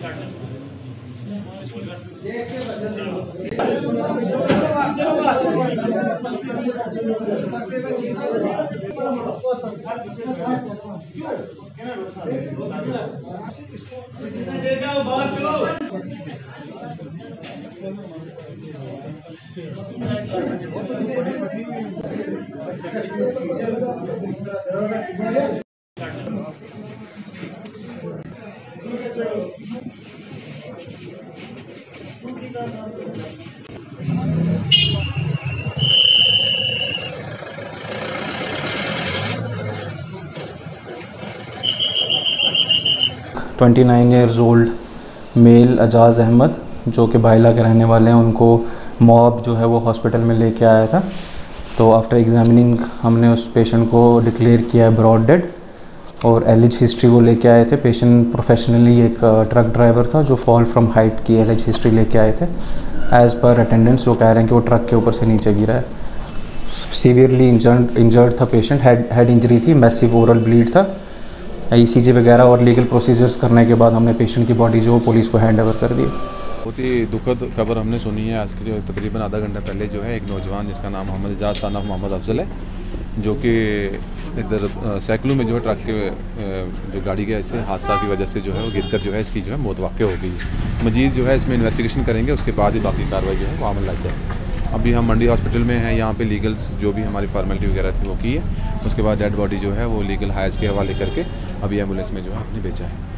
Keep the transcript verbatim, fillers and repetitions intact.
चलो उनतीस years old male Ajaz Ahmad जो कि भायला के रहने वाले हैं, उनको मॉब जो है वो हॉस्पिटल में लेके आया था। तो आफ्टर एग्जामिनिंग हमने उस पेशेंट को डिक्लेयर किया है ब्रॉड डेड और एलिज हिस्ट्री वो लेके आए थे। पेशेंट प्रोफेशनली एक ट्रक ड्राइवर था जो फॉल फ्रॉम हाइट की एलिज हिस्ट्री लेके आए थे। एज़ पर अटेंडेंस वो कह रहे हैं कि वो ट्रक के ऊपर से नीचे गिरा है। सीवियरली इंजर्ड इंजर्ड था पेशेंट, हेड हेड इंजरी थी, मैसिव ओरल ब्लीड था। ईसीजी वगैरह और लीगल प्रोसीजर्स करने के बाद हमने पेशेंट की बॉडी जो पुलिस को हैंड ओवर कर दी। बहुत ही दुखद खबर हमने सुनी है आज की। तकरीबन आधा घंटा पहले जो है एक नौजवान जिसका नाम मोहम्मद एजाज साना मोहम्मद अफजल है, जो कि इधर सैकलू में जो है ट्रक के जो गाड़ी के ऐसे हादसा की वजह से जो है वो गिर कर जो है इसकी जो है मौत वाक़ हो गई। मजीद जो है इसमें इन्वेस्टिगेशन करेंगे, उसके बाद ही बाकी कार्रवाई जो है वो अमल लाई जाएगी। अभी हम मंडी हॉस्पिटल में हैं, यहाँ पे लीगल्स जो भी हमारी फॉर्मेलिटी वगैरह थी वो की है। उसके बाद डेड बॉडी जो है वो लीगल हायर्स के हवाले करके अभी एम्बुलेंस में जो है हमने भेजा है।